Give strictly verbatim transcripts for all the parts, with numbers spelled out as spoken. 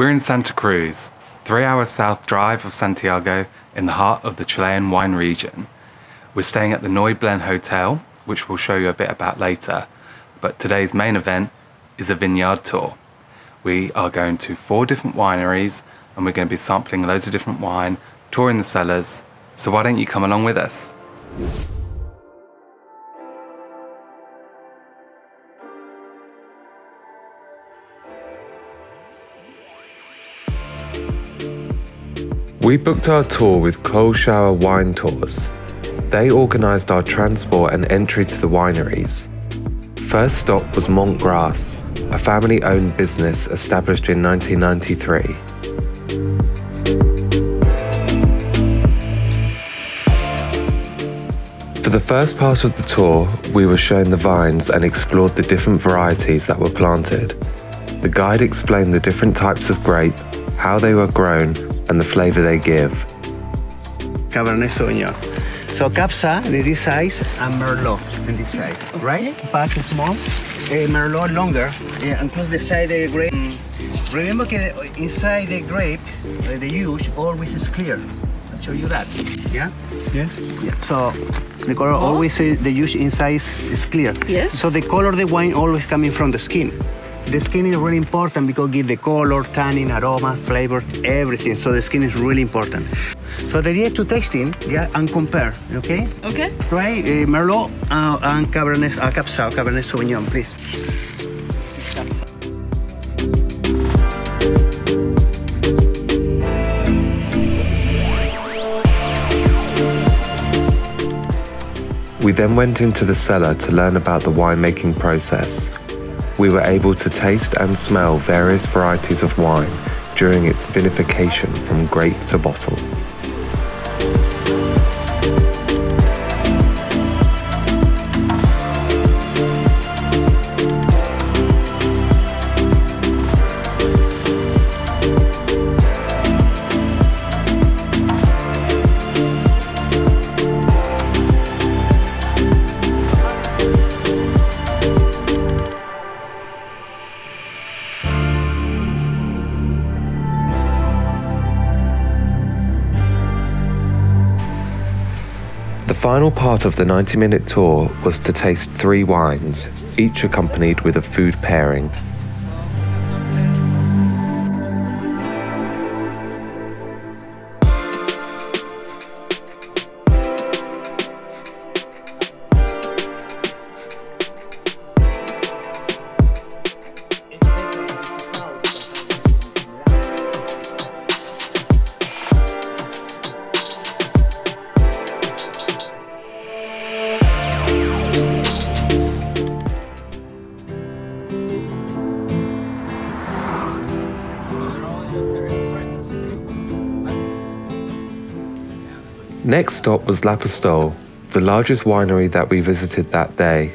We're in Santa Cruz, three hour south drive of Santiago in the heart of the Chilean wine region. We're staying at the Noi Blend Hotel, which we'll show you a bit about later, but today's main event is a vineyard tour. We are going to four different wineries and we're going to be sampling loads of different wine, touring the cellars, so why don't you come along with us? We booked our tour with ColchaguaWineTours. They organised our transport and entry to the wineries. First stop was MontGras, a family-owned business established in nineteen ninety-three. For the first part of the tour, we were shown the vines and explored the different varieties that were planted. The guide explained the different types of grape, how they were grown, and the flavour they give. Cabernet Sauvignon. So Capsa in this size and Merlot in this size, okay. Right? But small, uh, Merlot longer, yeah, and plus the side of the grape. Mm. Remember that inside the grape, uh, the juice always is clear. I'll show you that, yeah? Yeah. Yeah. So the color oh. always, uh, the juice inside is, is clear. Yes. So the color of the wine always coming from the skin. The skin is really important because it gives the color, tannin, aroma, flavor, everything. So the skin is really important. So the idea is to tasting, yeah, and compare, okay? Okay. Try uh, Merlot uh, and Cabernet, uh, Capsa, Cabernet Sauvignon, please. We then went into the cellar to learn about the winemaking process. We were able to taste and smell various varieties of wine during its vinification from grape to bottle. The final part of the ninety minute tour was to taste three wines, each accompanied with a food pairing. Next stop was Lapostolle, the largest winery that we visited that day.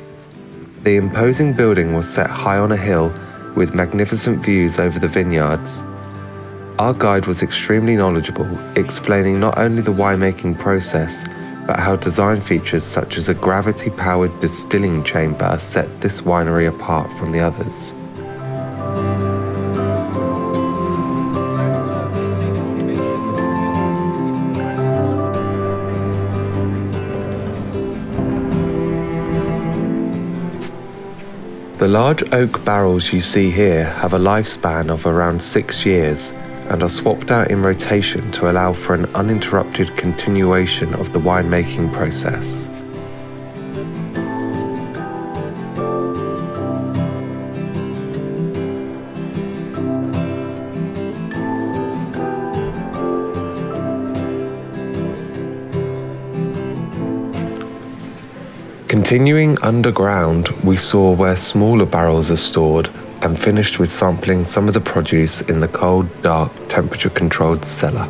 The imposing building was set high on a hill with magnificent views over the vineyards. Our guide was extremely knowledgeable, explaining not only the winemaking process, but how design features such as a gravity-powered distilling chamber set this winery apart from the others. The large oak barrels you see here have a lifespan of around six years and are swapped out in rotation to allow for an uninterrupted continuation of the winemaking process. Continuing underground, we saw where smaller barrels are stored and finished with sampling some of the produce in the cold, dark, temperature-controlled cellar.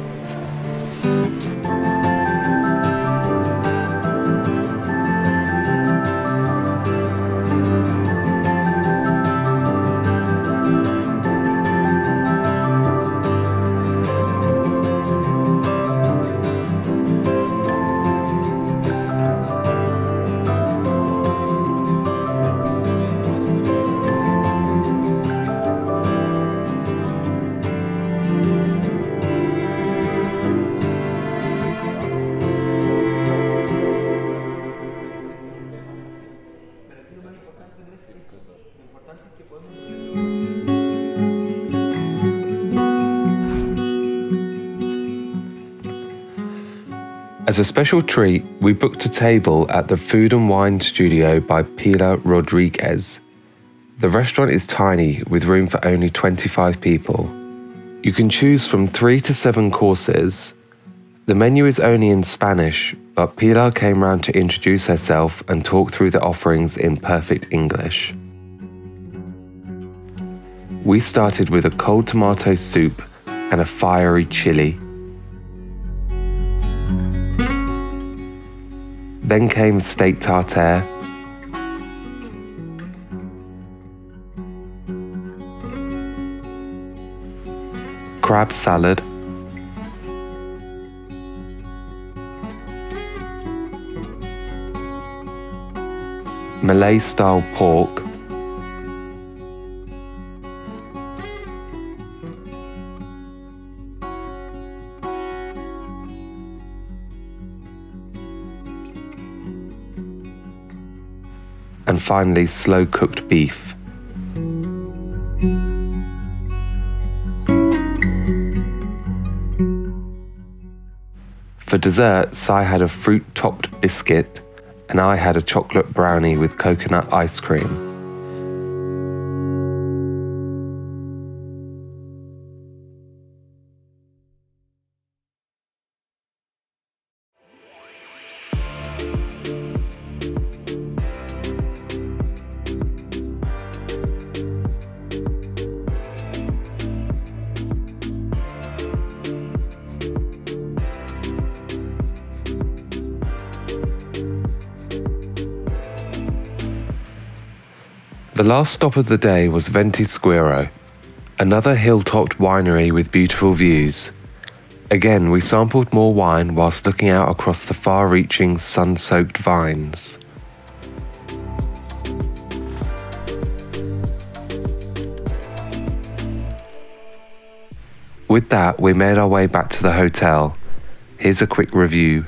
As a special treat, we booked a table at the Food and Wine Studio by Pilar Rodriguez. The restaurant is tiny, with room for only twenty-five people. You can choose from three to seven courses. The menu is only in Spanish, but Pilar came round to introduce herself and talk through the offerings in perfect English. We started with a cold tomato soup and a fiery chili. Then came steak tartare, crab salad, Malay-style pork, and finally slow-cooked beef. For dessert, Sai had a fruit-topped biscuit and I had a chocolate brownie with coconut ice cream. The last stop of the day was Ventisquero, another hill-topped winery with beautiful views. Again, we sampled more wine whilst looking out across the far-reaching, sun-soaked vines. With that, we made our way back to the hotel. Here's a quick review.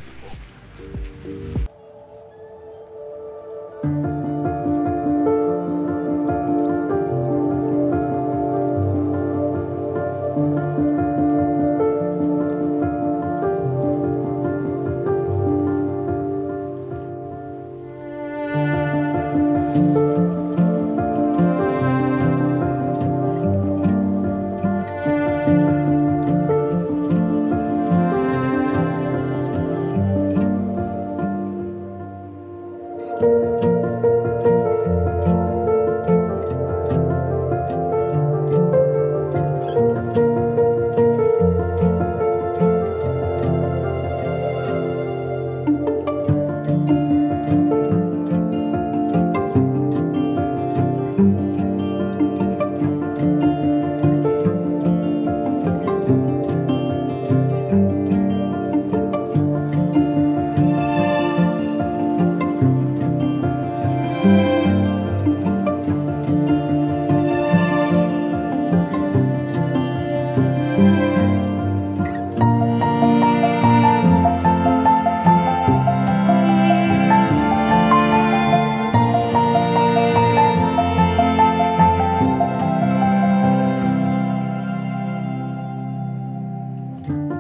Thank you.